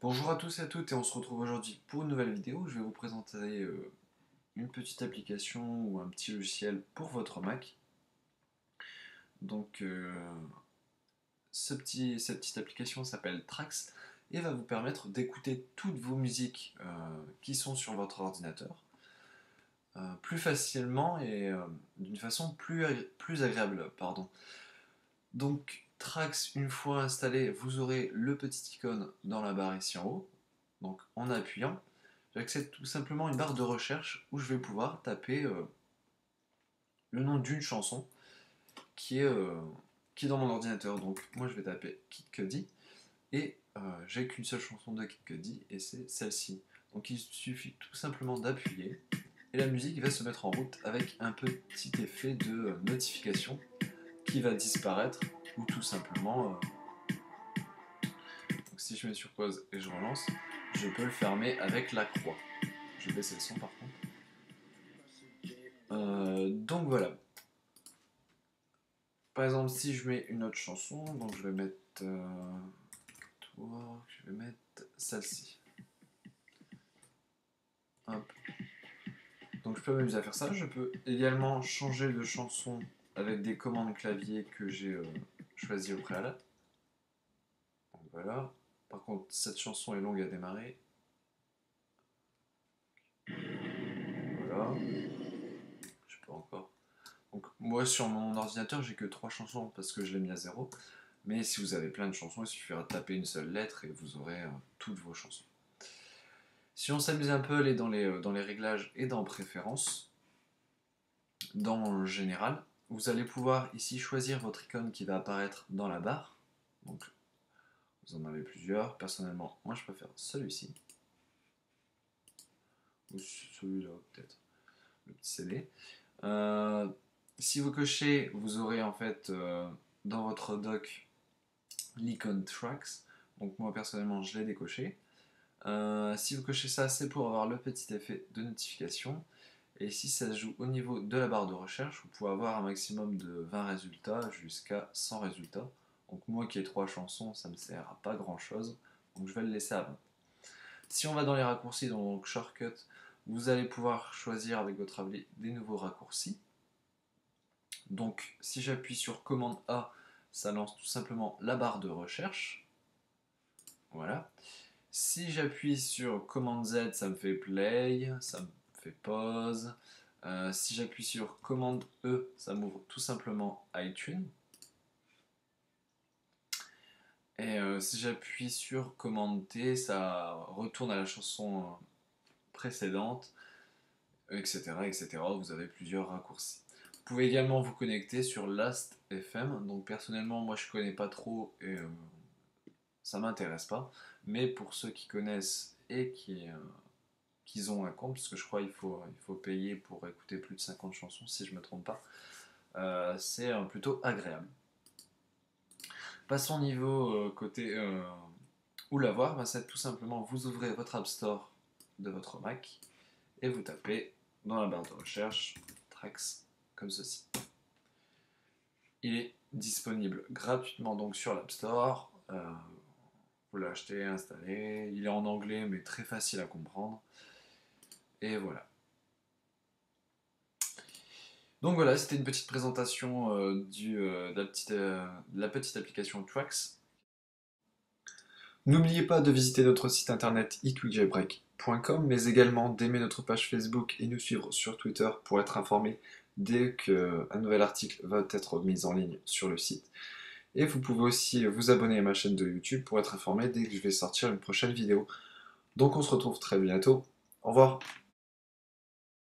Bonjour à tous et à toutes, et on se retrouve aujourd'hui pour une nouvelle vidéo. Je vais vous présenter une petite application ou un petit logiciel pour votre Mac. Donc cette petite application s'appelle Tracks et va vous permettre d'écouter toutes vos musiques qui sont sur votre ordinateur plus facilement et d'une façon plus agréable. Donc Tracks, une fois installé, vous aurez le petit icône dans la barre ici en haut. Donc en appuyant, j'accède tout simplement à une barre de recherche où je vais pouvoir taper le nom d'une chanson qui est dans mon ordinateur. Donc moi je vais taper Kid Cudi et j'ai qu'une seule chanson de Kid Cudi et c'est celle-ci. Donc il suffit tout simplement d'appuyer et la musique va se mettre en route avec un petit effet de notification qui va disparaître. Ou tout simplement, donc si je mets sur pause et je relance, je peux le fermer avec la croix. Je vais baisser le son par contre. Donc voilà. Par exemple, si je mets une autre chanson, donc je vais mettre, celle-ci. Hop. Donc je peux m'amuser à faire ça. Je peux également changer de chanson avec des commandes clavier que j'ai choisi au préalable. Donc voilà. Par contre, cette chanson est longue à démarrer. Voilà. Je peux encore. Donc moi sur mon ordinateur, j'ai que 3 chansons parce que je l'ai mis à 0. Mais si vous avez plein de chansons, il suffira de taper une seule lettre et vous aurez toutes vos chansons. Si on s'amuse un peu, aller dans les réglages et dans préférences, dans général, vous allez pouvoir ici choisir votre icône qui va apparaître dans la barre. Donc, vous en avez plusieurs. Personnellement, moi je préfère celui-ci. Ou celui-là, peut-être. Le petit CD. Si vous cochez, vous aurez en fait dans votre doc l'icône Tracks. Donc, moi personnellement, je l'ai décoché. Si vous cochez ça, c'est pour avoir le petit effet de notification. Et si ça se joue au niveau de la barre de recherche, vous pouvez avoir un maximum de 20 résultats jusqu'à 100 résultats. Donc moi qui ai 3 chansons, ça ne me sert à pas grand chose, donc je vais le laisser à 20. Si on va dans les raccourcis, donc shortcut, vous allez pouvoir choisir avec votre appli des nouveaux raccourcis. Donc si j'appuie sur commande A, ça lance tout simplement la barre de recherche. Voilà. Si j'appuie sur commande Z, ça me fait play, ça me fait pause. Si j'appuie sur commande E, ça m'ouvre tout simplement iTunes. Et si j'appuie sur commande T, ça retourne à la chanson précédente, etc., etc. Vous avez plusieurs raccourcis. Vous pouvez également vous connecter sur Last.fm. Donc personnellement, moi je connais pas trop et ça m'intéresse pas. Mais pour ceux qui connaissent et qu'ils ont un compte, parce que je crois qu'il faut payer pour écouter plus de 50 chansons, si je ne me trompe pas. C'est plutôt agréable. Passons au niveau côté où l'avoir, bah, c'est tout simplement, vous ouvrez votre App Store de votre Mac, et vous tapez dans la barre de recherche, Tracks, comme ceci. Il est disponible gratuitement donc sur l'App Store, vous l'achetez, installez, il est en anglais mais très facile à comprendre. Et voilà. Donc voilà, c'était une petite présentation de la petite application Tracks. N'oubliez pas de visiter notre site internet itweekjailbreak.com, mais également d'aimer notre page Facebook et nous suivre sur Twitter pour être informé dès qu'un nouvel article va être mis en ligne sur le site. Et vous pouvez aussi vous abonner à ma chaîne de YouTube pour être informé dès que je vais sortir une prochaine vidéo. Donc on se retrouve très bientôt. Au revoir.